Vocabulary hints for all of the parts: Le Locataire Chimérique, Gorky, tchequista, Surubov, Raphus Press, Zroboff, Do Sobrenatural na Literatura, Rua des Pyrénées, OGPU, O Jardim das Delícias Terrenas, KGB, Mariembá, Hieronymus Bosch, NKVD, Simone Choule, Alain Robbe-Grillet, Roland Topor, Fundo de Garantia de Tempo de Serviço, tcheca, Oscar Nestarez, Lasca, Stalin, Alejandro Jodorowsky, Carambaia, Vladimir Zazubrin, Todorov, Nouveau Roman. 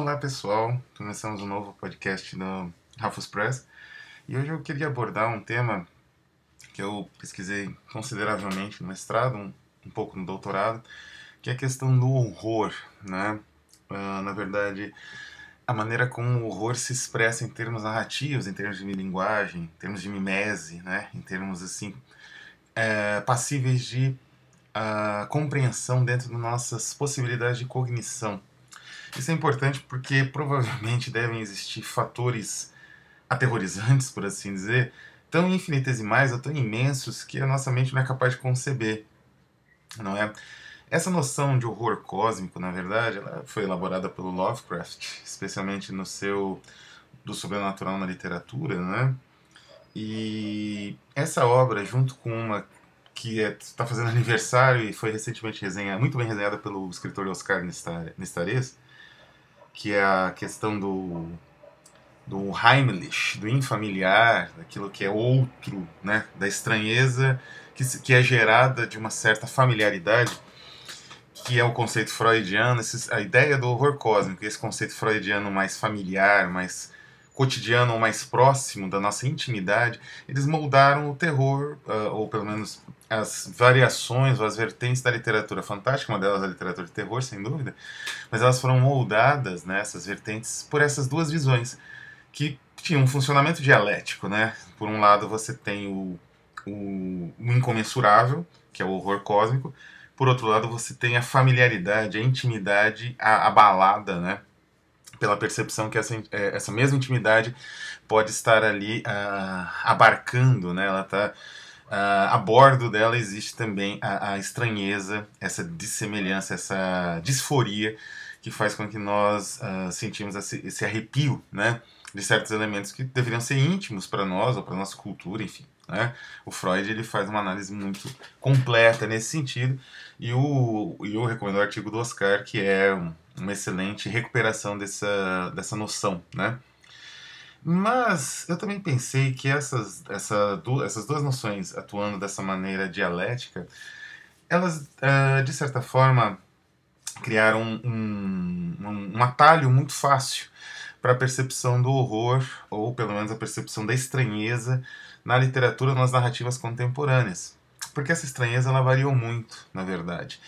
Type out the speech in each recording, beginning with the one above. Olá pessoal, começamos um novo podcast do Raphus Press e hoje eu queria abordar um tema que eu pesquisei consideravelmente no mestrado, um pouco no doutorado, que é a questão do horror, né? Na verdade, a maneira como o horror se expressa em termos narrativos, em termos de linguagem, em termos de mimese, né? Em termos assim, passíveis de compreensão dentro das nossas possibilidades de cognição. Isso é importante porque provavelmente devem existir fatores aterrorizantes, por assim dizer, tão infinitesimais ou tão imensos que a nossa mente não é capaz de conceber, não é? Essa noção de horror cósmico, na verdade, ela foi elaborada pelo Lovecraft, especialmente no seu Do Sobrenatural na Literatura, né? E essa obra, junto com uma que está fazendo aniversário e foi recentemente muito bem resenhada pelo escritor Oscar Nestarez, que é a questão do Heimlich, do infamiliar, daquilo que é outro, né, da estranheza que é gerada de uma certa familiaridade, que é o conceito freudiano, a ideia do horror cósmico, esse conceito freudiano mais familiar, mais cotidiano ou mais próximo da nossa intimidade, eles moldaram o terror, ou pelo menos as variações, as vertentes da literatura fantástica, uma delas é a literatura de terror, sem dúvida, mas elas foram moldadas, né, essas vertentes, por essas duas visões, que tinham um funcionamento dialético, né? Por um lado você tem o incomensurável, que é o horror cósmico, por outro lado você tem a familiaridade, a intimidade, a balada, né? Pela percepção que essa mesma intimidade pode estar ali abarcando, né? Ela está... a bordo dela existe também a estranheza, essa dissemelhança, essa disforia que faz com que nós sentimos esse arrepio, né, de certos elementos que deveriam ser íntimos para nós ou para nossa cultura, enfim, né? O Freud ele faz uma análise muito completa nesse sentido e eu recomendo o artigo do Oscar, que é uma excelente recuperação dessa noção, né? Mas eu também pensei que essas duas noções atuando dessa maneira dialética, elas, de certa forma, criaram um atalho muito fácil para a percepção do horror, ou pelo menos a percepção da estranheza na literatura, nas narrativas contemporâneas. Porque essa estranheza ela variou muito, na verdade.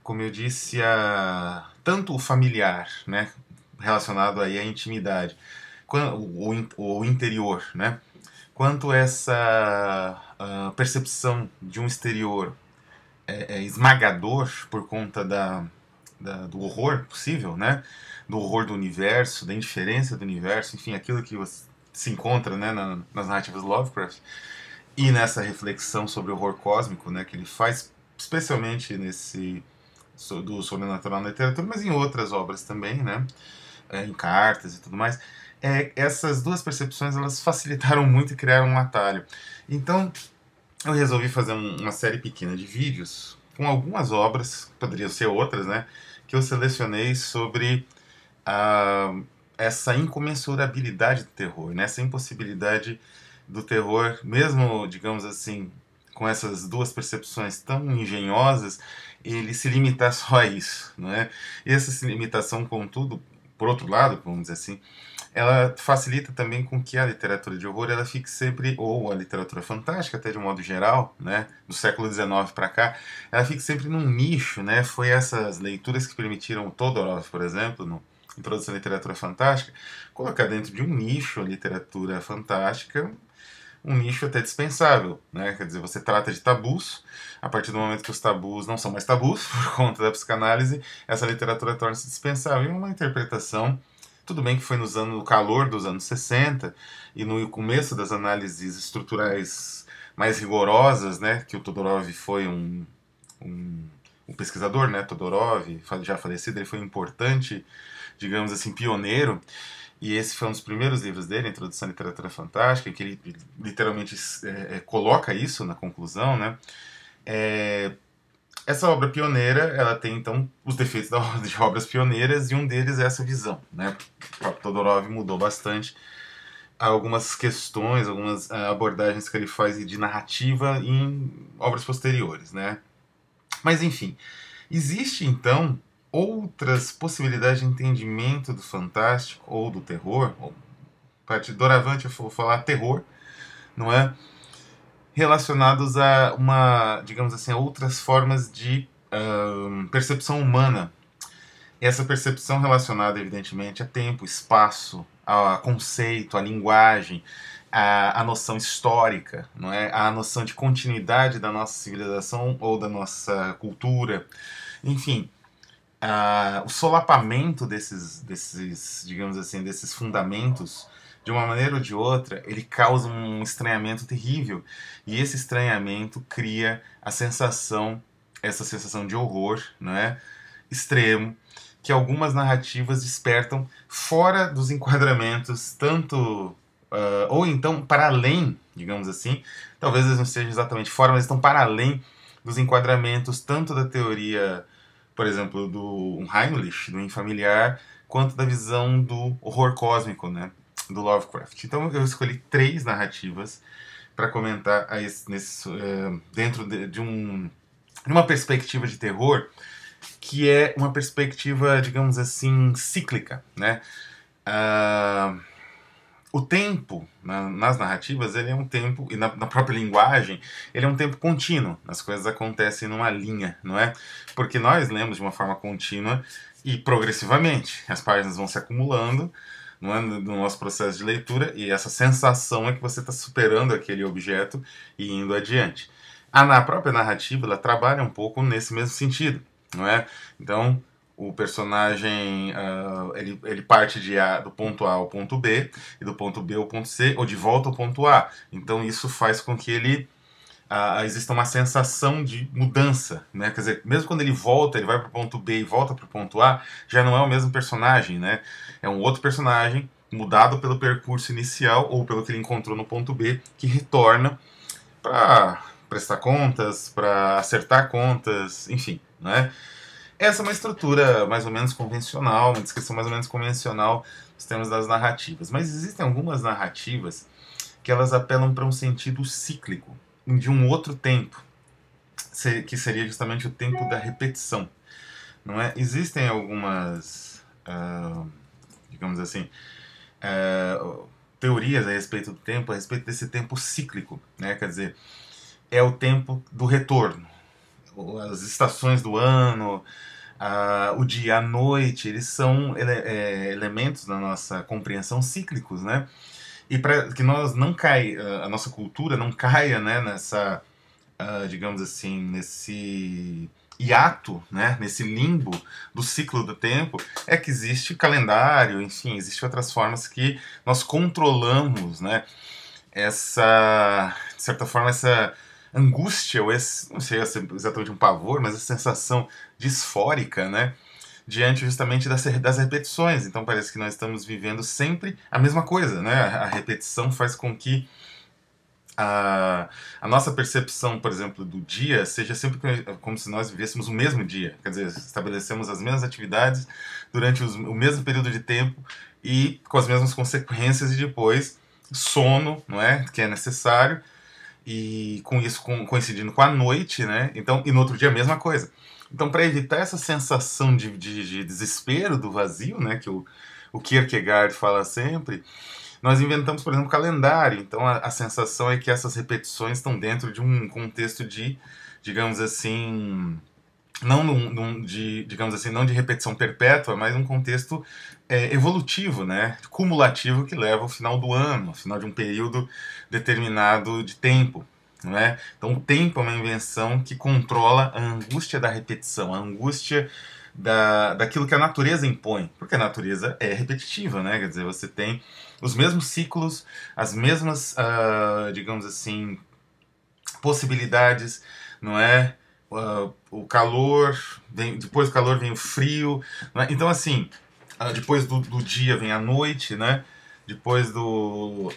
Como eu disse, tanto o familiar, né, relacionado aí à intimidade, o interior, né? Quanto essa percepção de um exterior esmagador por conta do horror possível, né? Do horror do universo, da indiferença do universo, enfim, aquilo que se encontra, né, nas narrativas Lovecraft e nessa reflexão sobre o horror cósmico, né, que ele faz especialmente nesse do Sobrenatural na Literatura, mas em outras obras também, né? Em cartas e tudo mais. Essas duas percepções elas facilitaram muito e criaram um atalho. Então, eu resolvi fazer uma série pequena de vídeos com algumas obras, poderiam ser outras, né, que eu selecionei sobre essa incomensurabilidade do terror, né, essa impossibilidade do terror, mesmo, digamos assim, com essas duas percepções tão engenhosas, ele se limitar só a isso, né? E essa limitação, contudo, por outro lado, vamos dizer assim, ela facilita também com que a literatura de horror ela fique sempre, ou a literatura fantástica até de um modo geral, né, do século XIX para cá, ela fique sempre num nicho, né? Foi essas leituras que permitiram o Todorov, por exemplo, no Introdução à Literatura Fantástica, colocar dentro de um nicho a literatura fantástica, um nicho até dispensável, né? Quer dizer, você trata de tabus, a partir do momento que os tabus não são mais tabus, por conta da psicanálise, essa literatura torna-se dispensável, e uma interpretação. Tudo bem que foi no calor dos anos 60 e no começo das análises estruturais mais rigorosas, né, que o Todorov foi um pesquisador, né, Todorov, já falecido, ele foi importante, digamos assim, pioneiro, e esse foi um dos primeiros livros dele, Introdução à Literatura Fantástica, em que ele literalmente coloca isso na conclusão, né, essa obra pioneira, ela tem, então, os defeitos de obras pioneiras, e um deles é essa visão, né? O próprio Todorov mudou bastante algumas questões, algumas abordagens que ele faz de narrativa em obras posteriores, né? Mas, enfim, existe, então, outras possibilidades de entendimento do fantástico ou do terror, ou, a partir de doravante eu vou falar terror, não é? Relacionados a uma, digamos assim, a outras formas de percepção humana. E essa percepção relacionada, evidentemente, a tempo, espaço, a conceito, a linguagem, a noção histórica, não é? A noção de continuidade da nossa civilização ou da nossa cultura. Enfim, o solapamento desses, digamos assim, desses fundamentos, de uma maneira ou de outra, ele causa um estranhamento terrível. E esse estranhamento cria a sensação, essa sensação de horror, não é? Extremo, que algumas narrativas despertam fora dos enquadramentos, tanto ou então para além, digamos assim, talvez eles não estejam exatamente fora, mas estão para além dos enquadramentos tanto da teoria, por exemplo, do Heimlich, do Infamiliar, quanto da visão do horror cósmico, né, do Lovecraft. Então eu escolhi três narrativas para comentar dentro de uma perspectiva de terror, que é uma perspectiva, digamos assim, cíclica, né? O tempo, nas narrativas, ele é um tempo, e na própria linguagem, ele é um tempo contínuo. As coisas acontecem numa linha, não é? Porque nós lemos de uma forma contínua e progressivamente. As páginas vão se acumulando, não é, no nosso processo de leitura, e essa sensação é que você está superando aquele objeto e indo adiante. A própria narrativa, ela trabalha um pouco nesse mesmo sentido. Não é? Então, o personagem ele parte do ponto A ao ponto B, e do ponto B ao ponto C, ou de volta ao ponto A. Então, isso faz com que ele exista uma sensação de mudança, né? Quer dizer, mesmo quando ele volta, ele vai para o ponto B e volta para o ponto A, já não é o mesmo personagem, né? É um outro personagem mudado pelo percurso inicial, ou pelo que ele encontrou no ponto B, que retorna para prestar contas, para acertar contas, enfim, não é? Essa é uma estrutura mais ou menos convencional, uma descrição mais ou menos convencional nos termos das narrativas. Mas existem algumas narrativas que elas apelam para um sentido cíclico, de um outro tempo, que seria justamente o tempo da repetição, não é? Existem algumas, digamos assim, teorias a respeito do tempo, a respeito desse tempo cíclico, né? Quer dizer, é o tempo do retorno. As estações do ano, o dia e a noite, eles são elementos da nossa compreensão cíclicos, né? E para que nós não a nossa cultura não caia, né, nessa, digamos assim, nesse hiato, né, nesse limbo do ciclo do tempo, é que existe calendário, enfim, existem outras formas que nós controlamos, né, essa, de certa forma, essa angústia, ou esse, não sei exatamente um pavor, mas a sensação disfórica, né, diante justamente das repetições. Então parece que nós estamos vivendo sempre a mesma coisa, né? A repetição faz com que a nossa percepção, por exemplo, do dia seja sempre como se nós vivêssemos o mesmo dia. Quer dizer, estabelecemos as mesmas atividades durante o mesmo período de tempo e com as mesmas consequências, e depois sono, não é, que é necessário, e com isso coincidindo com a noite, né? Então, e no outro dia a mesma coisa. Então, para evitar essa sensação de desespero, do vazio, né, que o Kierkegaard fala sempre, nós inventamos, por exemplo, calendário. Então, a sensação é que essas repetições estão dentro de um contexto de, digamos assim, não de repetição perpétua, mas um contexto evolutivo, né, cumulativo, que leva ao final do ano, ao final de um período determinado de tempo, não é? Então o tempo é uma invenção que controla a angústia da repetição, a angústia daquilo que a natureza impõe, porque a natureza é repetitiva, né? Quer dizer, você tem os mesmos ciclos, as mesmas, digamos assim, possibilidades, não é? O calor, depois do calor vem o frio, né? Então assim, depois do dia vem a noite, né? Depois do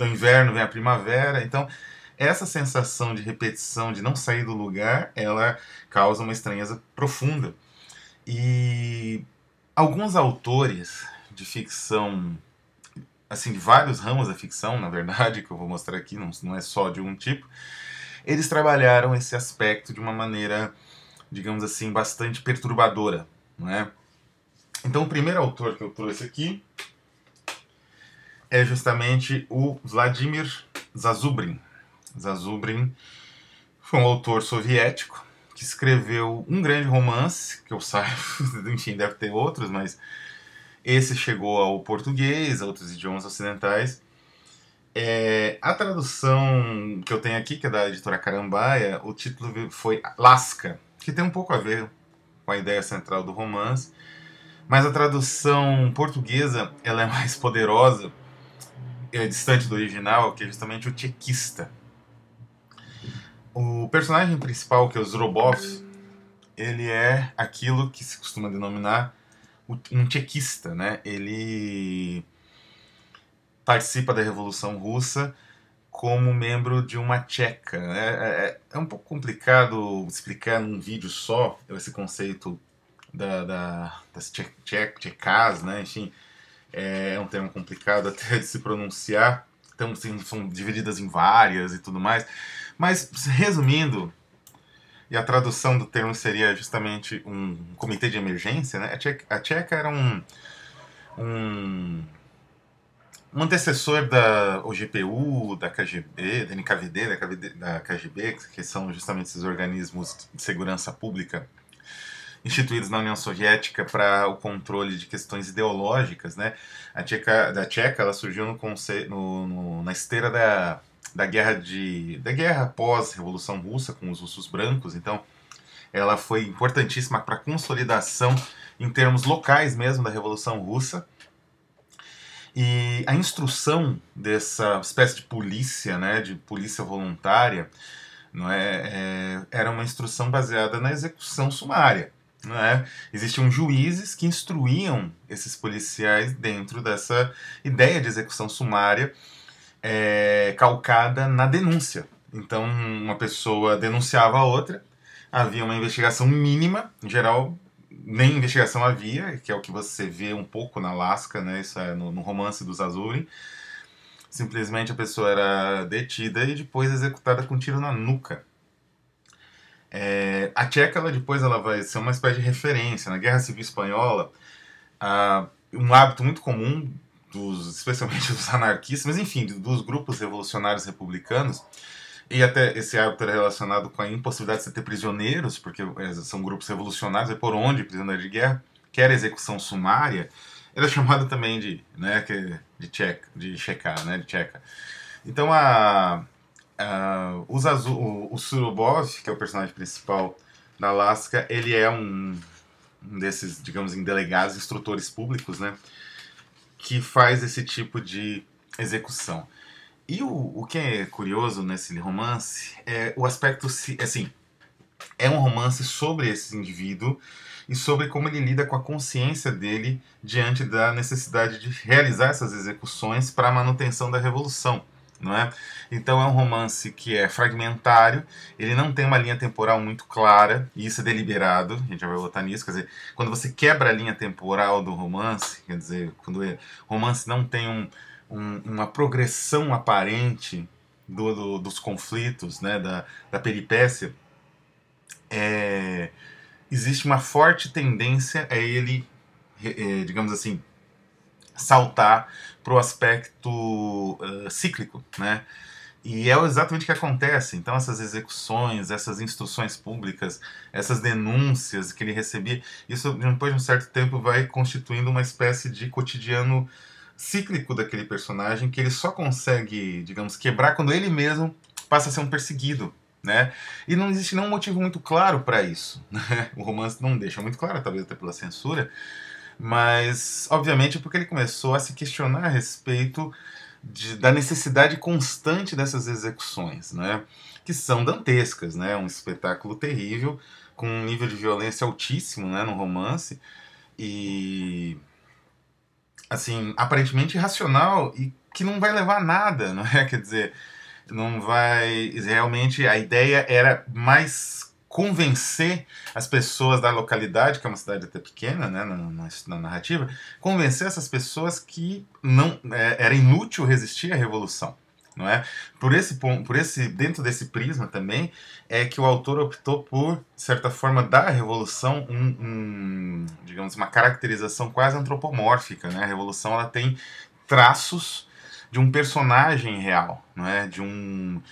inverno vem a primavera. Então essa sensação de repetição, de não sair do lugar, ela causa uma estranheza profunda. E alguns autores de ficção, assim, de vários ramos da ficção, na verdade, que eu vou mostrar aqui, não é só de um tipo, eles trabalharam esse aspecto de uma maneira digamos assim, bastante perturbadora, não é? Então, o primeiro autor que eu trouxe aqui é justamente o Vladimir Zazubrin. Zazubrin foi um autor soviético que escreveu um grande romance, que eu saiba, enfim, deve ter outros, mas esse chegou ao português, a outros idiomas ocidentais. A tradução que eu tenho aqui, que é da editora Carambaia, o título foi Lasca, que tem um pouco a ver com a ideia central do romance, mas a tradução portuguesa ela é mais poderosa, é distante do original, que é justamente o tchequista. O personagem principal, que é o Zroboff, ele é aquilo que se costuma denominar um tchequista, né? Ele participa da Revolução Russa como membro de uma tcheca. É um pouco complicado explicar num vídeo só esse conceito das tchecas, né? Enfim, é um termo complicado até de se pronunciar. Então, assim, são divididas em várias e tudo mais. Mas, resumindo, e a tradução do termo seria justamente um comitê de emergência, né? A tcheca era um antecessor da OGPU, da KGB, da NKVD, da KGB, que são justamente esses organismos de segurança pública instituídos na União Soviética para o controle de questões ideológicas, né? A Tcheca ela surgiu na esteira da guerra pós-Revolução Russa com os russos brancos, então ela foi importantíssima para a consolidação em termos locais mesmo da Revolução Russa. E a instrução dessa espécie de polícia, né, de polícia voluntária, não é, era uma instrução baseada na execução sumária, não é? Existiam juízes que instruíam esses policiais dentro dessa ideia de execução sumária calcada na denúncia. Então, uma pessoa denunciava a outra, havia uma investigação mínima, em geral, nem investigação havia, que é o que você vê um pouco na Lasca, né? Isso é no romance do Zazubrin. Simplesmente a pessoa era detida e depois executada com um tiro na nuca. A Tcheca, depois, vai ser uma espécie de referência. Na Guerra Civil Espanhola, um hábito muito comum, especialmente dos anarquistas, mas enfim, dos grupos revolucionários republicanos, e até esse hábito era relacionado com a impossibilidade de você ter prisioneiros, porque são grupos revolucionários, é por onde prisioneiro de guerra, que era execução sumária, era chamado também de tcheca. Então o Surubov, que é o personagem principal da Lasca, ele é um desses, digamos, delegados, instrutores públicos, né, que faz esse tipo de execução. E o que é curioso nesse romance é o aspecto, assim, é um romance sobre esse indivíduo e sobre como ele lida com a consciência dele diante da necessidade de realizar essas execuções para a manutenção da revolução, não é? Então é um romance que é fragmentário, ele não tem uma linha temporal muito clara, e isso é deliberado, a gente já vai voltar nisso, quer dizer, quando você quebra a linha temporal do romance, quer dizer, quando o romance não tem uma progressão aparente dos conflitos, né, da peripécia, existe uma forte tendência a ele, digamos assim, saltar para o aspecto cíclico, né? E é exatamente o que acontece. Então essas execuções, essas instruções públicas, essas denúncias que ele recebia, isso depois de um certo tempo vai constituindo uma espécie de cotidiano cíclico daquele personagem, que ele só consegue, digamos, quebrar quando ele mesmo passa a ser um perseguido, né? E não existe nenhum motivo muito claro para isso, né? O romance não deixa muito claro, talvez até pela censura, mas obviamente porque ele começou a se questionar a respeito da necessidade constante dessas execuções, né? Que são dantescas, né? Um espetáculo terrível, com um nível de violência altíssimo, né, no romance, e assim, aparentemente irracional e que não vai levar a nada, não é? Quer dizer, não vai... Realmente a ideia era mais convencer as pessoas da localidade, que é uma cidade até pequena, né, na narrativa, convencer essas pessoas que não era inútil resistir à revolução, não é? Por esse ponto, dentro desse prisma também é que o autor optou por, de certa forma, dar à revolução digamos, uma caracterização quase antropomórfica, né? A revolução ela tem traços de um personagem real, não é? De uma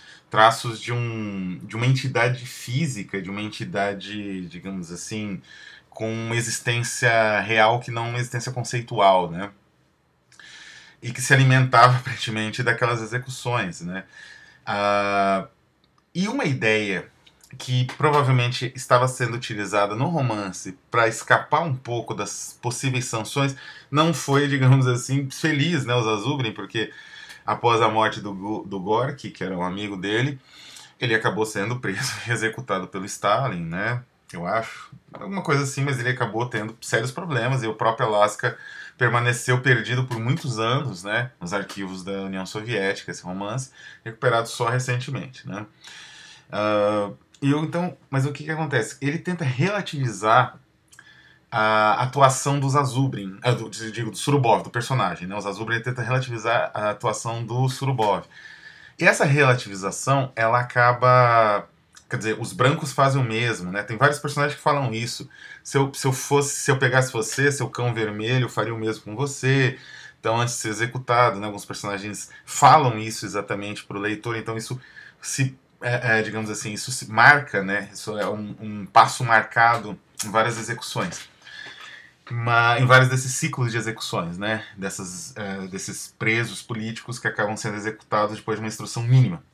entidade física, de uma entidade, digamos assim, com uma existência real que não uma existência conceitual, né? E que se alimentava aparentemente daquelas execuções, né? E uma ideia que provavelmente estava sendo utilizada no romance para escapar um pouco das possíveis sanções não foi, digamos assim, feliz, né, o Zazubrin, porque após a morte do Gorky, que era um amigo dele, ele acabou sendo preso e executado pelo Stalin, né? Eu acho, alguma coisa assim, mas ele acabou tendo sérios problemas e o próprio Lasca permaneceu perdido por muitos anos, né, nos arquivos da União Soviética, esse romance, recuperado só recentemente, né. Mas o que que acontece? Ele tenta relativizar a atuação do Zazubrin, do Surubov, do personagem, né, o Zazubrin tenta relativizar a atuação do Surubov. E essa relativização, ela acaba... Quer dizer, os brancos fazem o mesmo, né? Tem vários personagens que falam isso. Se eu pegasse você, seu cão vermelho, eu faria o mesmo com você. Então, antes de ser executado, né? Alguns personagens falam isso exatamente para o leitor. Então, isso se, digamos assim, isso se marca, né? Isso é um passo marcado em várias execuções. Em vários desses ciclos de execuções, né? Desses presos políticos que acabam sendo executados depois de uma instrução mínima.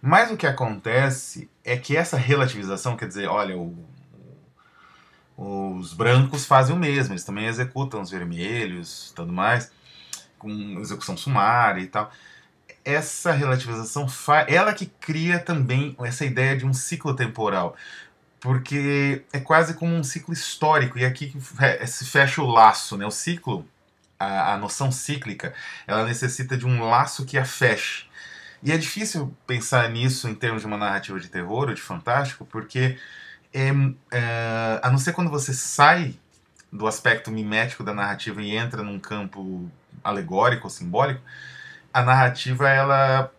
Mas o que acontece é que essa relativização, quer dizer, olha, os brancos fazem o mesmo, eles também executam os vermelhos, tudo mais, com execução sumária e tal. Essa relativização, ela que cria também essa ideia de um ciclo temporal, porque é quase como um ciclo histórico, e aqui que se fecha o laço, né? O ciclo, a noção cíclica, ela necessita de um laço que a feche. E é difícil pensar nisso em termos de uma narrativa de terror ou de fantástico, porque a não ser quando você sai do aspecto mimético da narrativa e entra num campo alegórico ou simbólico, a narrativa, ela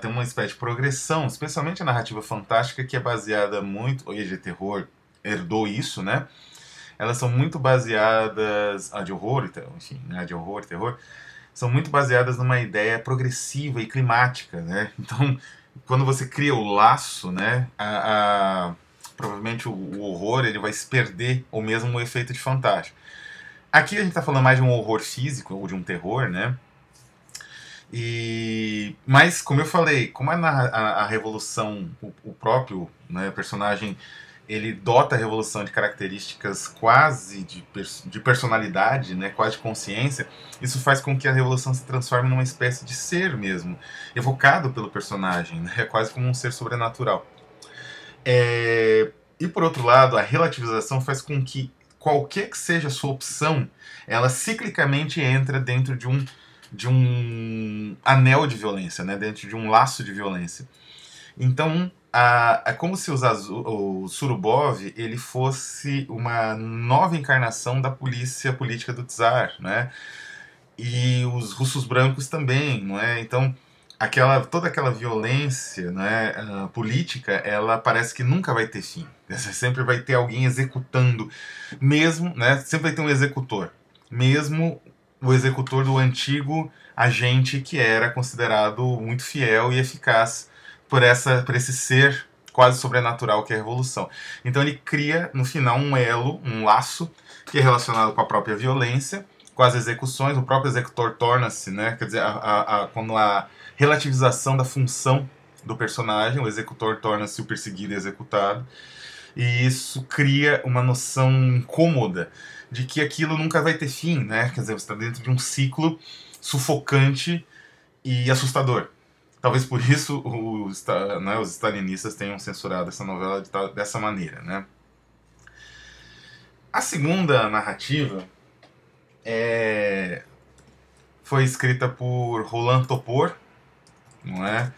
tem uma espécie de progressão, especialmente a narrativa fantástica, que é baseada muito, e de terror herdou isso, né? Elas são muito baseadas, a de horror e terror, são muito baseadas numa ideia progressiva e climática, né? Então, quando você cria o laço, né, provavelmente o horror ele vai se perder, ou mesmo o efeito de fantástico. Aqui a gente está falando mais de um horror físico, ou de um terror, né? Mas, como eu falei, como a revolução, o próprio, né, personagem, ele dota a revolução de características quase de personalidade, né, quase de consciência, isso faz com que a revolução se transforme numa espécie de ser mesmo, evocado pelo personagem, né, quase como um ser sobrenatural. E por outro lado, a relativização faz com que qualquer que seja a sua opção, ela ciclicamente entra dentro de um anel de violência, né, dentro de um laço de violência. Então, é como se o Surubov ele fosse uma nova encarnação da polícia política do Tsar, né? E os russos brancos também, não é? Então, toda aquela violência, né, política, ela parece que nunca vai ter fim. Você sempre vai ter alguém executando, mesmo, né? Sempre vai ter um executor, mesmo o executor do antigo agente que era considerado muito fiel e eficaz por esse ser quase sobrenatural que é a revolução. Então ele cria, no final, um elo, um laço, que é relacionado com a própria violência, com as execuções, o próprio executor torna-se, né, quer dizer, quando a relativização da função do personagem, o executor torna-se o perseguido e executado, e isso cria uma noção incômoda de que aquilo nunca vai ter fim, né, quer dizer, você está dentro de um ciclo sufocante e assustador. Talvez por isso os stalinistas tenham censurado essa novela dessa maneira, né? A segunda narrativa foi escrita por Roland Topor, não é?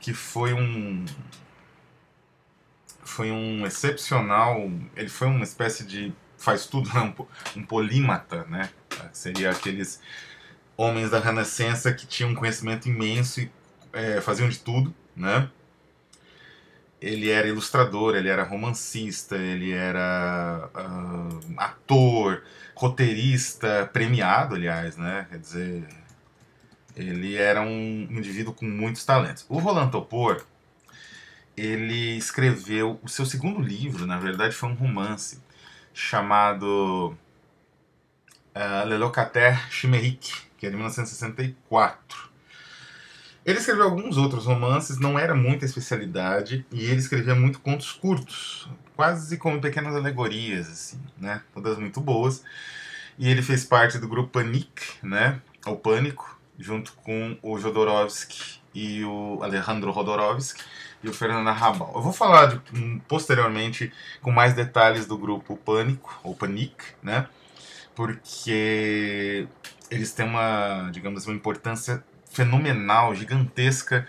Que foi um excepcional, ele foi uma espécie de faz tudo, um polímata, né? Seria aqueles homens da Renascença que tinham um conhecimento imenso e faziam de tudo, né? Ele era ilustrador, ele era romancista, ele era ator, roteirista, premiado, aliás, né? Quer dizer, ele era um indivíduo com muitos talentos. O Roland Topor, ele escreveu o seu segundo livro, na verdade foi um romance, chamado Le Locataire Chimérique, que é de 1964. Ele escreveu alguns outros romances, não era muita especialidade, e ele escrevia muito contos curtos, quase como pequenas alegorias, assim, né? Todas muito boas. E ele fez parte do grupo Panique, né? O Pânico, junto com o Jodorowsky e o Alejandro Jodorowsky e o Fernando Arrabal. Eu vou falar posteriormente com mais detalhes do grupo Pânico, ou Panique, né? Porque eles têm uma, digamos, uma importância fenomenal, gigantesca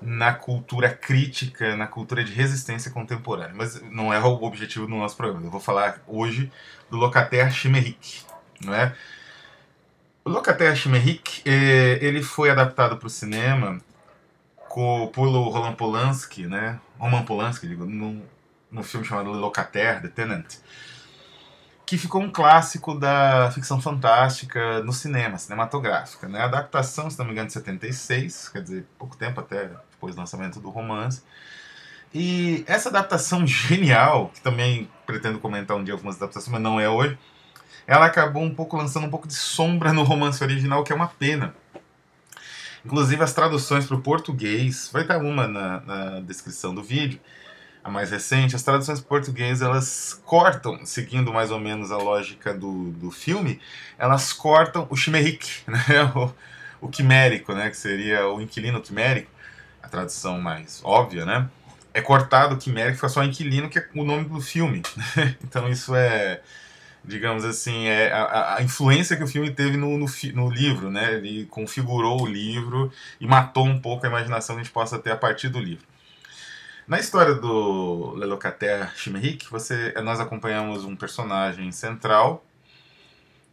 na cultura crítica, na cultura de resistência contemporânea. Mas não é o objetivo do nosso programa. Eu vou falar hoje do Locataire Chimérique, não é? O Locataire Chimérique, ele foi adaptado para o cinema pelo Roland Polanski, né? Roman Polanski, digo, num filme chamado Le Locataire, The Tenant, que ficou um clássico da ficção fantástica no cinema, cinematográfica, né? A adaptação, se não me engano, de 76, quer dizer, pouco tempo até depois do lançamento do romance. E essa adaptação genial, que também pretendo comentar um dia algumas adaptações, mas não é hoje, ela acabou lançando um pouco de sombra no romance original, que é uma pena. Inclusive as traduções para o português, vai estar uma na descrição do vídeo, a mais recente, as traduções portuguesas, elas cortam, seguindo mais ou menos a lógica do filme, elas cortam o chimérique, né? o quimérico, né? Que seria o inquilino quimérico, a tradução mais óbvia, né? É cortado o quimérico, fica só inquilino, que é o nome do filme. Então isso é, digamos assim, é a influência que o filme teve no livro, né? Ele configurou o livro e matou um pouco a imaginação que a gente possa ter a partir do livro. Na história do Le Locataire Chimérique, nós acompanhamos um personagem central,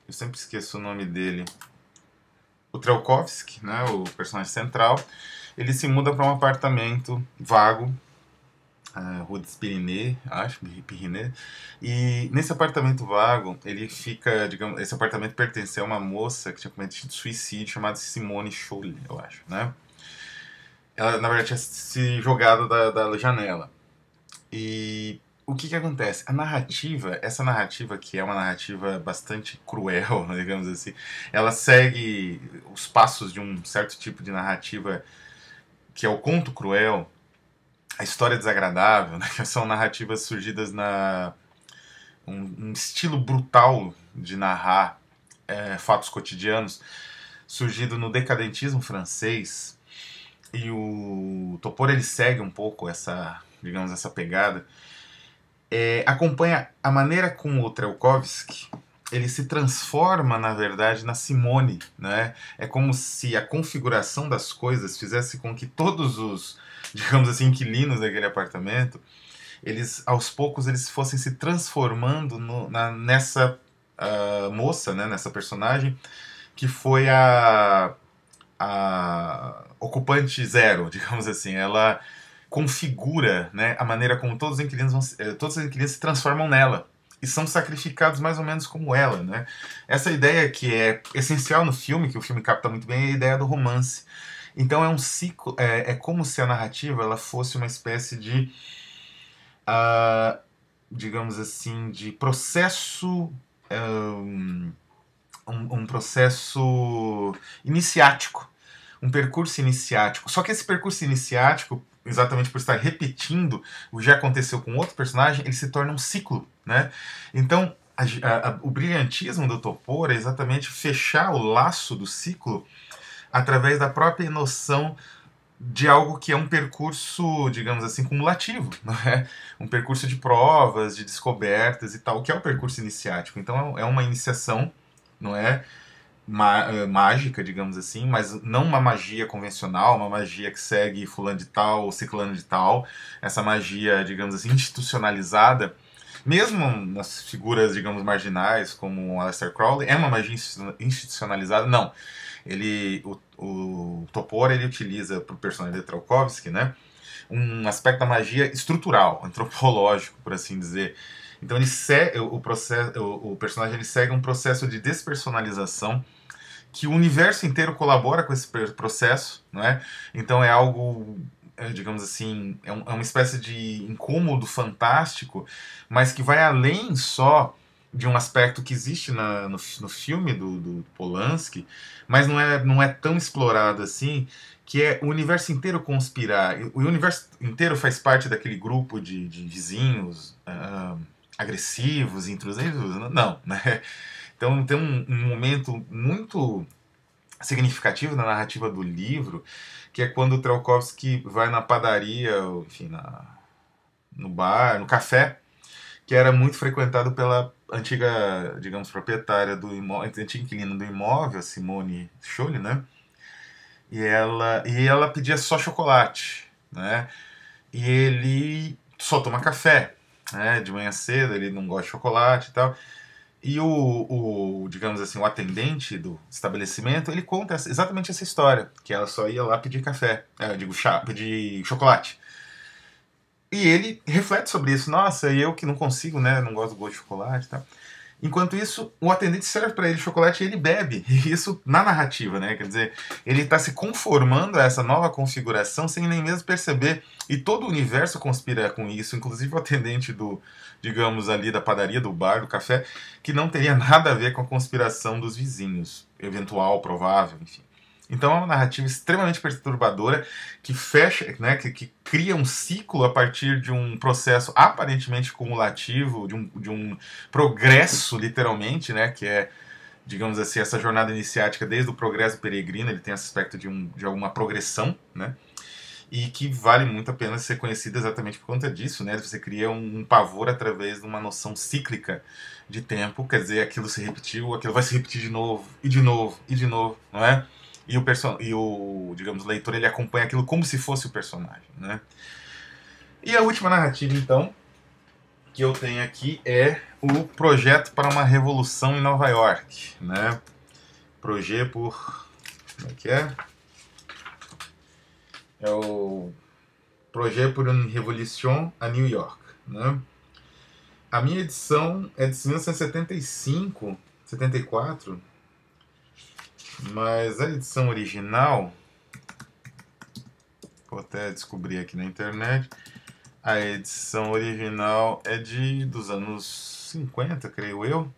eu sempre esqueço o nome dele, o Trelkovski, né, o personagem central. Ele se muda para um apartamento vago, Rua des Pyrénées, acho, e nesse apartamento vago, ele fica, digamos, esse apartamento pertencia a uma moça que tinha cometido suicídio, chamada Simone Choule, eu acho, né? Ela, na verdade, tinha se jogado da janela. E o que acontece? Essa narrativa, que é uma narrativa bastante cruel, digamos assim, ela segue os passos de um certo tipo de narrativa que é o conto cruel, a história desagradável, né? Que são narrativas surgidas um estilo brutal de narrar fatos cotidianos, surgido no decadentismo francês. E o Topor, ele segue um pouco essa, digamos, essa pegada. Acompanha a maneira como o Trelkovski, ele se transforma, na verdade, na Simone, né? É como se a configuração das coisas fizesse com que todos os, digamos assim, inquilinos daquele apartamento, eles, aos poucos, eles fossem se transformando nessa moça, né? Nessa personagem, que foi a ocupante zero, digamos assim. Ela configura, né, a maneira como todos os inquilinos se transformam nela e são sacrificados mais ou menos como ela, né? Essa ideia que é essencial no filme, que o filme capta muito bem, é a ideia do romance. Então é um ciclo, é como se a narrativa ela fosse uma espécie de, digamos assim, de processo, um processo iniciático, um percurso iniciático. Só que esse percurso iniciático, exatamente por estar repetindo o que já aconteceu com outro personagem, ele se torna um ciclo, né? Então, o brilhantismo do Topor é exatamente fechar o laço do ciclo através da própria noção de algo que é um percurso, digamos assim, cumulativo, não é? Um percurso de provas, de descobertas e tal, que é o percurso iniciático. Então, é uma iniciação, não é? Mágica, digamos assim, mas não uma magia convencional, uma magia que segue fulano de tal ou ciclano de tal, essa magia, digamos assim, institucionalizada, mesmo nas figuras, digamos, marginais, como Aleister Crowley, é uma magia institucionalizada, não. o Topor ele utiliza para o personagem de Trelkovski, né, um aspecto da magia estrutural, antropológico, por assim dizer. Então ele segue, o personagem ele segue um processo de despersonalização que o universo inteiro colabora com esse processo, né? Então é algo, digamos assim, é uma espécie de incômodo fantástico, mas que vai além só de um aspecto que existe no filme do Polanski, mas não é tão explorado assim, que é o universo inteiro conspirar. O universo inteiro faz parte daquele grupo de vizinhos agressivos, intrusivos, não, né? Então tem um momento muito significativo na narrativa do livro, que é quando o Trelkovski vai na padaria, enfim, no bar, no café, que era muito frequentado pela antiga, digamos, proprietária do imóvel, antiga inquilina do imóvel, Simone Choule, né? E ela pedia só chocolate, né? E ele só toma café, né? De manhã cedo, ele não gosta de chocolate e tal. E digamos assim, o atendente do estabelecimento, ele conta exatamente essa história, que ela só ia lá pedir café, pedir chocolate. E ele reflete sobre isso, nossa, e eu que não consigo, né, não gosto do gosto de chocolate e tal. Enquanto isso, o atendente serve para ele chocolate e ele bebe, e isso na narrativa, né, quer dizer, ele está se conformando a essa nova configuração sem nem mesmo perceber, e todo o universo conspira com isso, inclusive o atendente digamos ali, da padaria, do bar, do café, que não teria nada a ver com a conspiração dos vizinhos, eventual, provável, enfim. Então é uma narrativa extremamente perturbadora, que fecha, né, que cria um ciclo a partir de um processo aparentemente cumulativo, de um progresso, literalmente, né, que é, digamos assim, essa jornada iniciática desde o progresso peregrino, ele tem esse aspecto de alguma progressão, né, e que vale muito a pena ser conhecida exatamente por conta disso, né, você cria um pavor através de uma noção cíclica de tempo, quer dizer, aquilo se repetiu, aquilo vai se repetir de novo, e de novo, e de novo, não é? E o digamos, leitor ele acompanha aquilo como se fosse o personagem, né? E a última narrativa, então, que eu tenho aqui é o Projeto para uma Revolução em Nova York, né? Projet por... como é que é? É o Projet pour une révolution à New York, né? A minha edição é de 1975, 74... Mas a edição original, vou até descobrir aqui na internet, a edição original é dos anos 50, creio eu.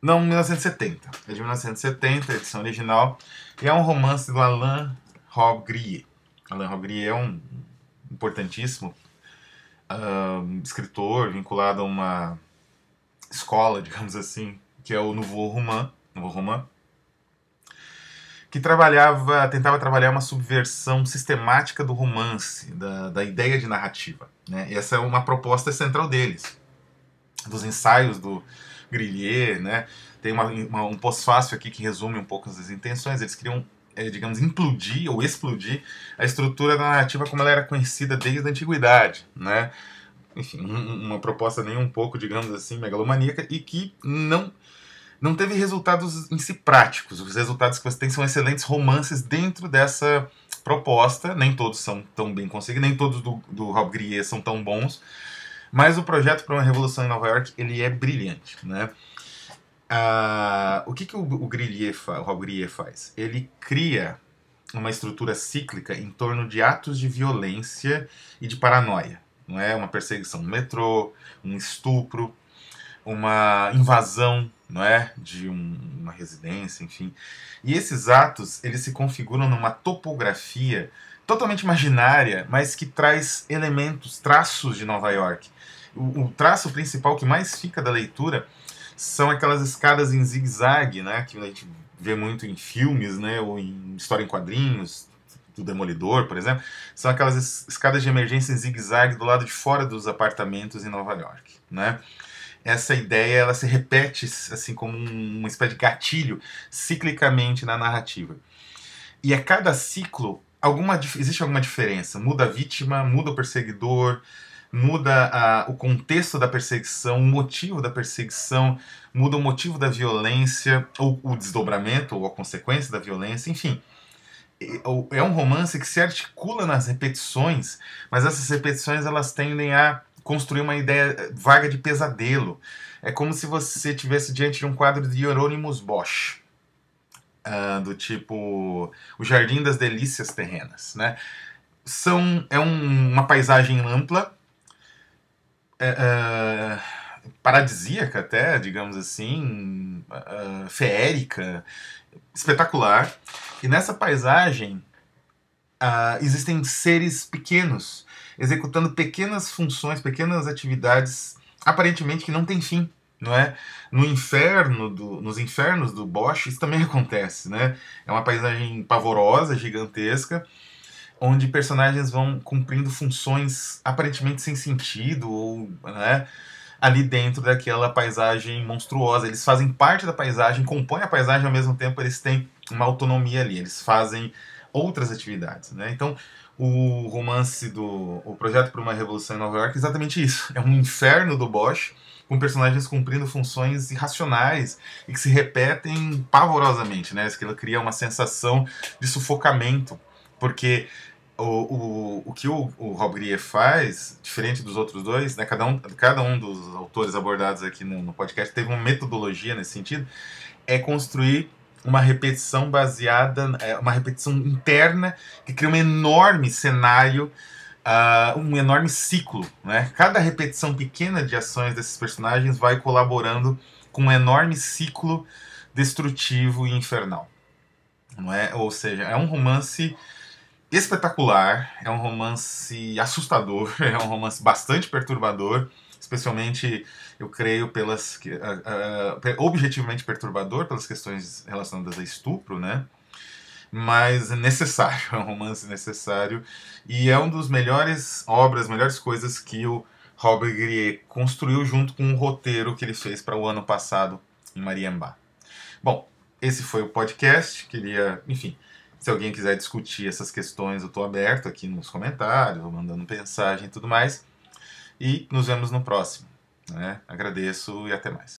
Não, 1970. É de 1970, a edição original. E é um romance do Alain Robbe-Grillet. Alain Robbe-Grillet é um importantíssimo escritor vinculado a uma escola, digamos assim, que é o Nouveau Roman, que tentava trabalhar uma subversão sistemática do romance, da ideia de narrativa, né? E essa é uma proposta central deles, dos ensaios do Grillet, né? Tem um pós-fácil aqui que resume um pouco as intenções. Eles queriam, digamos, implodir ou explodir a estrutura da narrativa como ela era conhecida desde a antiguidade, né? Enfim, uma proposta nem um pouco, digamos assim, megalomaníaca, e que não teve resultados em si práticos. Os resultados que você tem são excelentes romances dentro dessa proposta, nem todos são tão bem conseguidos, nem todos do Robbe-Grillet são tão bons, mas o Projeto para uma Revolução em Nova York, ele é brilhante, né? O que o Robbe-Grillet faz? Ele cria uma estrutura cíclica em torno de atos de violência e de paranoia. Não é? Uma perseguição no metrô, um estupro, uma invasão, não é? De uma residência, enfim. E esses atos, eles se configuram numa topografia totalmente imaginária, mas que traz elementos, traços de Nova York. O traço principal que mais fica da leitura são aquelas escadas em zigue-zague, né? Que a gente vê muito em filmes, né? Ou em história em quadrinhos, do Demolidor, por exemplo, são aquelas escadas de emergência em zigue-zague do lado de fora dos apartamentos em Nova York, né? Essa ideia, ela se repete assim como uma espécie de gatilho ciclicamente na narrativa. E a cada ciclo, existe alguma diferença. Muda a vítima, muda o perseguidor, muda o contexto da perseguição, o motivo da perseguição, muda o motivo da violência, ou o desdobramento, ou a consequência da violência, enfim. É um romance que se articula nas repetições, mas essas repetições elas tendem a construir uma ideia vaga de pesadelo. É como se você estivesse diante de um quadro de Hieronymus Bosch, do tipo O Jardim das Delícias Terrenas, né? É uma paisagem ampla, paradisíaca até, digamos assim, feérica, espetacular. E nessa paisagem existem seres pequenos, executando pequenas funções, pequenas atividades, aparentemente que não tem fim, não é? No inferno nos infernos do Bosch isso também acontece, né? É uma paisagem pavorosa, gigantesca, onde personagens vão cumprindo funções aparentemente sem sentido, ou, né, ali dentro daquela paisagem monstruosa. Eles fazem parte da paisagem, compõem a paisagem, ao mesmo tempo eles têm uma autonomia ali, eles fazem outras atividades, né? Então, o romance o Projeto para uma Revolução em Nova York é exatamente isso. É um inferno do Bosch, com personagens cumprindo funções irracionais e que se repetem pavorosamente, né? Isso que ela cria uma sensação de sufocamento, porque o que o Robbe-Grillet faz, diferente dos outros dois, né, cada um dos autores abordados aqui no podcast teve uma metodologia nesse sentido, é construir uma repetição baseada, uma repetição interna que cria um enorme cenário, um enorme ciclo, né? Cada repetição pequena de ações desses personagens vai colaborando com um enorme ciclo destrutivo e infernal, não é? Ou seja, é um romance espetacular, é um romance assustador, é um romance bastante perturbador, especialmente, eu creio, objetivamente perturbador pelas questões relacionadas a estupro, né? Mas é necessário, é um romance necessário, e é uma das melhores obras, melhores coisas que o Robbe-Grillet construiu junto com o roteiro que ele fez para o ano passado em Mariembá. Bom, esse foi o podcast, queria, enfim, se alguém quiser discutir essas questões, eu estou aberto aqui nos comentários, ou mandando mensagem e tudo mais. E nos vemos no próximo, né? Agradeço e até mais.